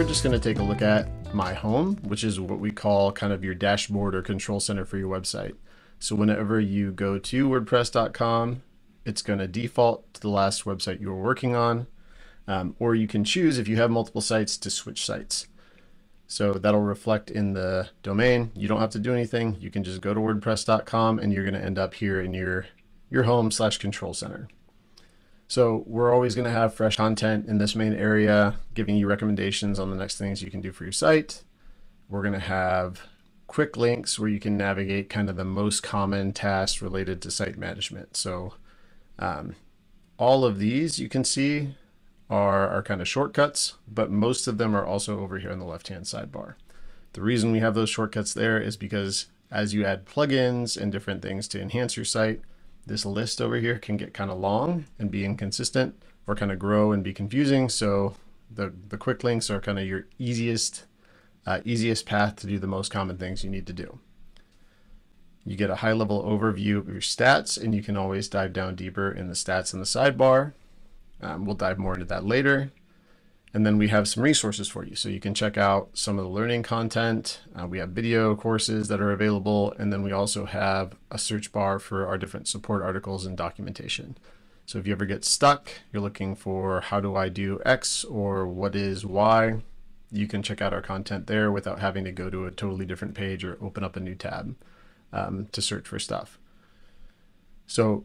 we're just going to take a look at My Home, which is what we call kind of your dashboard or control center for your website. So whenever you go to WordPress.com, it's going to default to the last website you were working on, or you can choose, if you have multiple sites, to switch sites. So that'll reflect in the domain. You don't have to do anything. You can just go to WordPress.com and you're going to end up here in your home/control center. So we're always going to have fresh content in this main area, giving you recommendations on the next things you can do for your site. We're going to have quick links where you can navigate kind of the most common tasks related to site management. So all of these you can see are kind of shortcuts, but most of them are also over here on the left-hand sidebar. The reason we have those shortcuts there is because as you add plugins and different things to enhance your site, this list over here can get kind of long and be inconsistent, or kind of grow and be confusing. So the quick links are kind of your easiest path to do the most common things you need to do. You get a high level overview of your stats, and you can always dive down deeper in the stats in the sidebar. We'll dive more into that later. And then we have some resources for you. So you can check out some of the learning content. We have video courses that are available. And then we also have a search bar for our different support articles and documentation. So if you ever get stuck, you're looking for how do I do X or what is Y, you can check out our content there without having to go to a totally different page or open up a new tab to search for stuff. So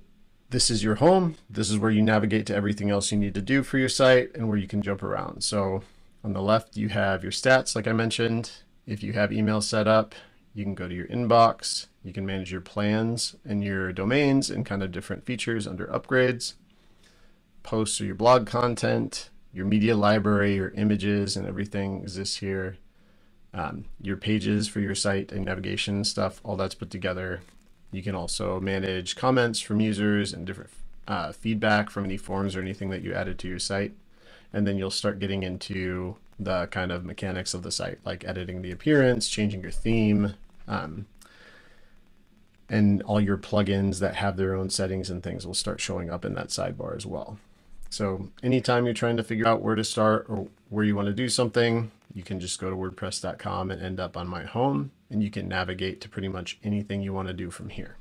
this is your home. This is where you navigate to everything else you need to do for your site and where you can jump around. So on the left, you have your stats, like I mentioned. If you have email set up, you can go to your inbox. You can manage your plans and your domains and kind of different features under upgrades, posts or your blog content, your media library, your images and everything exists here. Your pages for your site and navigation stuff, all that's put together. You can also manage comments from users and different feedback from any forms or anything that you added to your site. And then you'll start getting into the kind of mechanics of the site, like editing the appearance, changing your theme, and all your plugins that have their own settings and things will start showing up in that sidebar as well. So anytime you're trying to figure out where to start or where you want to do something, you can just go to WordPress.com and end up on My Home, and you can navigate to pretty much anything you want to do from here.